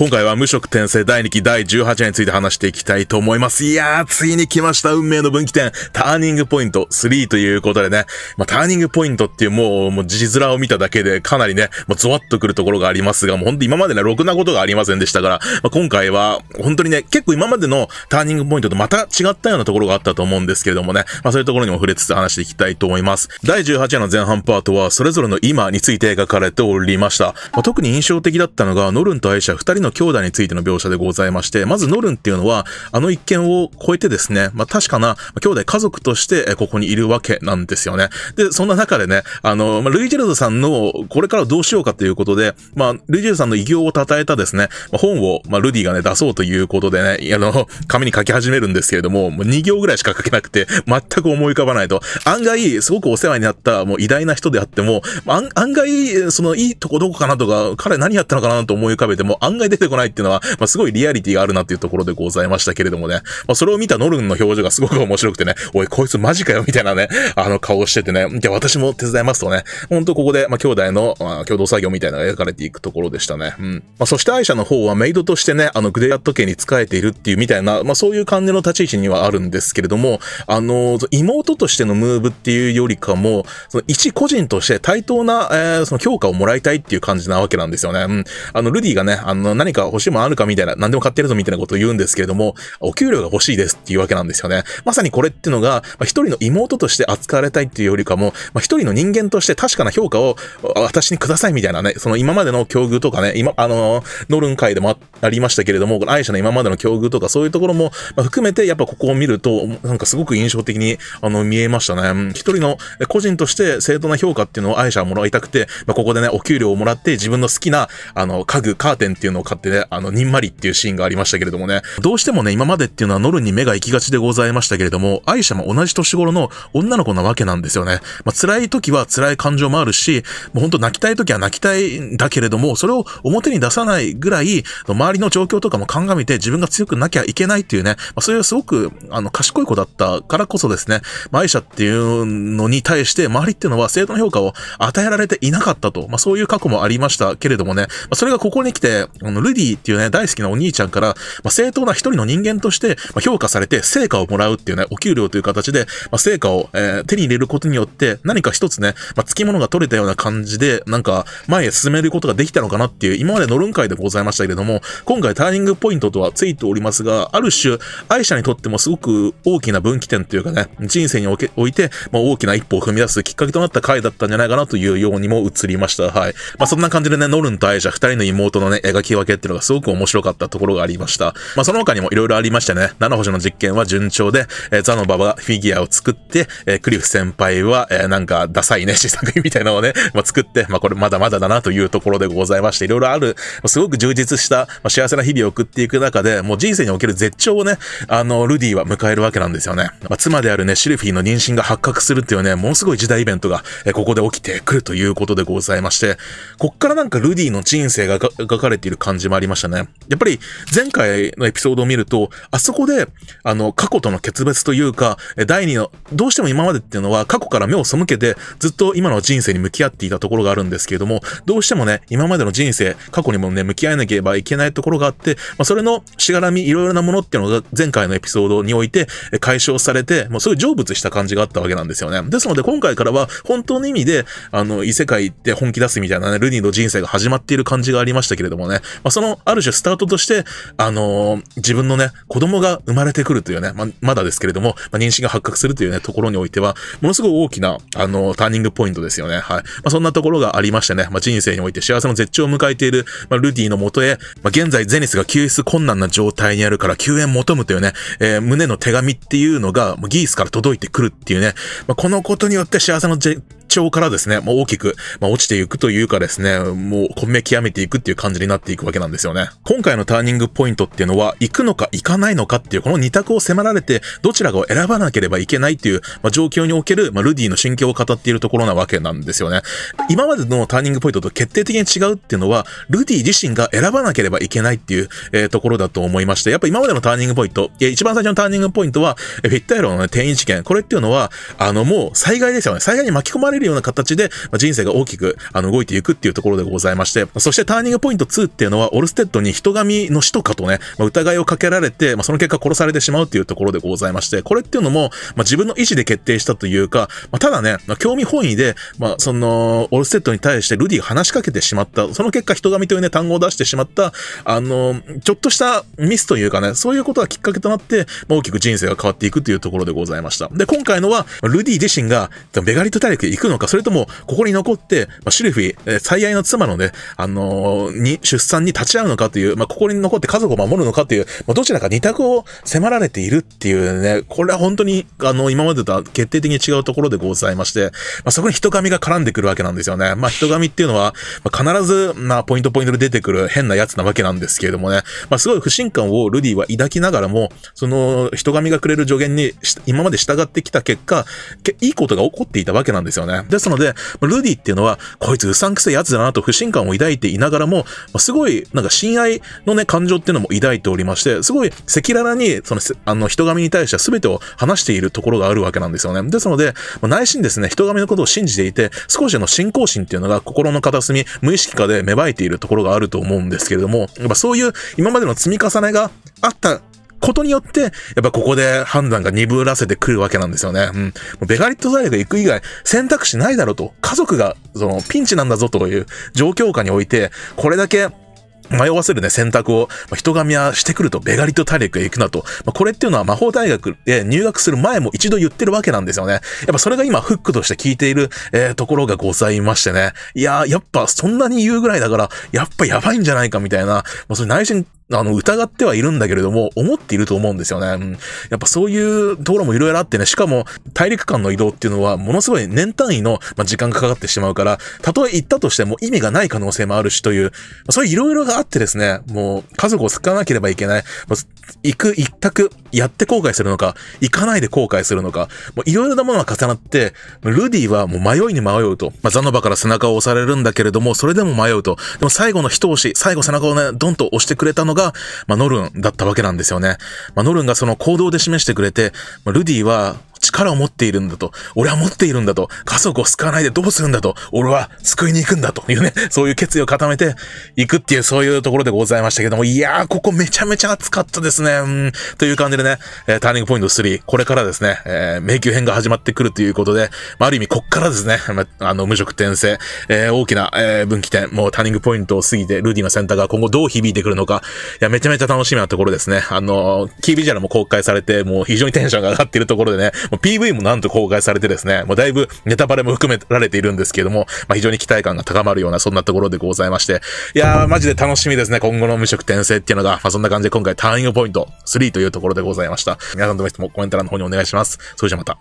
今回は無職転生第2期第18話について話していきたいと思います。いやー、ついに来ました。運命の分岐点。ターニングポイント3ということでね。まあ、ターニングポイントっていうもう字面を見ただけでかなりね、もうゾワッとくるところがありますが、もうほんと今までね、ろくなことがありませんでしたから、まあ、今回は本当にね、結構今までのターニングポイントとまた違ったようなところがあったと思うんですけれどもね。まあ、そういうところにも触れつつ話していきたいと思います。第18話の前半パートは、それぞれの今について描かれておりました。まあ、特に印象的だったのが、ノルンとアイシャ2人の兄弟についての描写でございまして、まずノルンっていうのは、あの一件を超えてですね、まあ、確かな、兄弟家族として、ここにいるわけなんですよね。で、そんな中でね、ルイジェルドさんの、これからどうしようかということで、まあ、ルイジェルドさんの偉業を称えたですね、本を、まあ、ルディがね、出そうということでね、紙に書き始めるんですけれども、もう2行ぐらいしか書けなくて、全く思い浮かばないと、案外、すごくお世話になった、もう偉大な人であっても、案外、その、いいとこどこかなとか、彼何やったのかなと思い浮かべても、案外出てこないっていうのは、まあ、すごいリアリティがあるなっていうところでございましたけれどもね。まあ、それを見たノルンの表情がすごく面白くてね、おい、こいつマジかよみたいなね、顔しててね、じゃあ私も手伝いますとね、ほんとここで、まあ、兄弟の、まあ、共同作業みたいなのが描かれていくところでしたね。うん。まあ、そしてアイシャの方はメイドとしてね、グレイアット家に仕えているっていうみたいな、まあ、そういう感じの立ち位置にはあるんですけれども、妹としてのムーブっていうよりかも、その一個人として対等な、その評価をもらいたいっていう感じなわけなんですよね。うん。ルディがね、何か欲しいもんあるかみたいな、何でも買ってるぞみたいなことを言うんですけれども、お給料が欲しいですっていうわけなんですよね。まさにこれっていうのが、一人の妹として扱われたいっていうよりかも、一人の人間として確かな評価を私にくださいみたいなね、その今までの境遇とかね、今、ノルン会でもありましたけれども、アイシャの今までの境遇とかそういうところも含めて、やっぱここを見ると、なんかすごく印象的に見えましたね。一人の個人として正当な評価っていうのをアイシャはもらいたくて、ここでね、お給料をもらって自分の好きな、家具、カーテンっていうのを買ってね、にんまりっていうシーンがありましたけれどもね。どうしてもね、今までっていうのはノルンに目が行きがちでございましたけれども、アイシャも同じ年頃の女の子なわけなんですよね。まあ、辛い時は辛い感情もあるし、もうほんと泣きたい時は泣きたいんだけれども、それを表に出さないぐらい、周りの状況とかも鑑みて自分が強くなきゃいけないっていうね、まあ、そういうすごく、賢い子だったからこそですね、まあ、アイシャっていうのに対して、周りっていうのは正当な評価を与えられていなかったと、まあ、そういう過去もありましたけれどもね、まあ、それがここに来て、ルディっていうね、大好きなお兄ちゃんから、まあ、正当な一人の人間として評価されて成果をもらうっていうね、お給料という形で、まあ、成果を、手に入れることによって、何か一つね、まあ、付き物が取れたような感じで、なんか前へ進めることができたのかなっていう、今までノルン会でございましたけれども、今回ターニングポイントとはついておりますが、ある種、アイシャにとってもすごく大きな分岐点というかね、人生において、まあ、大きな一歩を踏み出すきっかけとなった回だったんじゃないかなというようにも映りました。はい。まあ、そんな感じでね、ノルンとアイシャ二人の妹のね、描き分けっていうのがすごく面白かったところがありました。まあ、その他にもいろいろありましてね、七星の実験は順調で、ザノバがフィギュアを作って、クリフ先輩は、なんかダサいね、試作品みたいなのをね、まあ、作って、まあ、これまだまだだなというところでございまして、いろいろある、すごく充実した、まあ、幸せな日々を送っていく中で、もう人生における絶頂をね、ルディは迎えるわけなんですよね。まあ、妻であるね、シルフィーの妊娠が発覚するっていうね、ものすごい時代イベントが、ここで起きてくるということでございまして、こっからなんかルディの人生が描かれている感じもありましたね。やっぱり前回のエピソードを見ると、あそこで、過去との決別というか、第二の、どうしても今までっていうのは過去から目を背けて、ずっと今の人生に向き合っていたところがあるんですけれども、どうしてもね、今までの人生、過去にもね、向き合えなければいけないところがあって、まあ、それのしがらみ、いろいろなものっていうのが前回のエピソードにおいて解消されて、もうすごい成仏した感じがあったわけなんですよね。ですので今回からは本当の意味で、異世界って本気出すみたいなね、ルディの人生が始まっている感じがありましたけれどもね、まあ、そのある種スタートとして、自分のね、子供が生まれてくるというね、まだですけれども、まあ、妊娠が発覚するというね、ところにおいては、ものすごい大きな、ターニングポイントですよね。はい。まあ、そんなところがありましてね、まあ、人生において幸せの絶頂を迎えている、まあ、ルディの元へ、まあ、現在ゼニスが救出困難な状態にあるから救援求むというね、胸の手紙っていうのが、ギースから届いてくるっていうね、まあ、このことによって幸せの絶頂からですね、もう大きく、まあ、落ちていくというかですね、もう根命極めていくっていう感じになっていくわけなんですよね。今回のターニングポイントっていうのは、行くのか行かないのかっていう、この二択を迫られて、どちらかを選ばなければいけないっていう、まあ、状況における、まあ、ルディの心境を語っているところなわけなんですよね。今までのターニングポイントと決定的に違うっていうのは、ルディ自身が選ばなければいけないっていう、ところだと思いまして、やっぱ今までのターニングポイント、一番最初のターニングポイントは、フィッタイロの、ね、転移事件、これっていうのは、もう災害ですよね。災害に巻き込まれれるような形で、人生が大きく動いていくっていうところでございまして、そしてターニングポイント2っていうのは、オルステッドに人神の死とかとね、疑いをかけられて、その結果殺されてしまうっていうところでございまして、これっていうのも、自分の意思で決定したというか、ただね、興味本位で、オルステッドに対してルディが話しかけてしまった、その結果人神というね、単語を出してしまった、ちょっとしたミスというかね、そういうことがきっかけとなって、大きく人生が変わっていくというところでございました。で、今回のは、ルディ自身が、ベガリット大陸へ行くのか、それとも、ここに残って、シュルフィ、最愛の妻のね、出産に立ち会うのかという、ここに残って家族を守るのかという、どちらか二択を迫られているっていうね、これは本当に、今までとは決定的に違うところでございまして、そこに人神が絡んでくるわけなんですよね。人神っていうのは、必ず、ポイントで出てくる変なやつなわけなんですけれどもね、すごい不信感をルディは抱きながらも、その人神がくれる助言に今まで従ってきた結果、いいことが起こっていたわけなんですよね。ですので、ルディっていうのは、こいつうさんくせえやつだなと不信感を抱いていながらも、すごい、親愛のね、感情っていうのも抱いておりまして、すごい赤裸々に、人神に対しては全てを話しているところがあるわけなんですよね。ですので、内心ですね、人神のことを信じていて、少し信仰心っていうのが心の片隅、無意識化で芽生えているところがあると思うんですけれども、そういう今までの積み重ねがあったことによって、ここで判断が鈍らせてくるわけなんですよね。ベガリット大学行く以外選択肢ないだろうと、家族がピンチなんだぞという状況下において、これだけ迷わせるね、選択を、人神はしてくると、ベガリット大陸へ行くなと。これっていうのは魔法大学へ入学する前も一度言ってるわけなんですよね。それが今フックとして効いている、ところがございましてね。いやー、そんなに言うぐらいだから、やばいんじゃないかみたいな、それ内心、疑ってはいるんだけれども、思っていると思うんですよね。そういうところもいろいろあってね、しかも、大陸間の移動っていうのは、ものすごい年単位の時間がかかってしまうから、たとえ行ったとしても意味がない可能性もあるしという、そういういろいろがあってですね、もう、家族を救わなければいけない。行く一択、やって後悔するのか、行かないで後悔するのか、いろいろなものが重なって、ルディはもう迷いに迷うと。ザノバから背中を押されるんだけれども、それでも迷うと。でも最後の一押し、最後背中をね、ドンと押してくれたのが、ノルンだったわけなんですよね。ノルンがその行動で示してくれて、ルディは力を持っているんだと。俺は持っているんだと。家族を救わないでどうするんだと。俺は救いに行くんだというね、そういう決意を固めていくっていう、そういうところでございましたけども、いやー、ここめちゃめちゃ熱かったですね。という感じでね、ターニングポイント3、これからですね、迷宮編が始まってくるということで、ある意味こっからですね、無職転生、大きな、分岐点、もうターニングポイントを過ぎて、ルディの選択が今後どう響いてくるのか、いや、めちゃめちゃ楽しみなところですね。キービジュアルも公開されて、もう非常にテンションが上がっているところでね、PV もなんと公開されてですね、だいぶネタバレも含められているんですけれども、非常に期待感が高まるような、そんなところでございまして、いやー、マジで楽しみですね、今後の無職転生っていうのが、そんな感じで今回ターニングポイント3というところでございました。皆さんどうもコメント欄の方にお願いします。それじゃまた。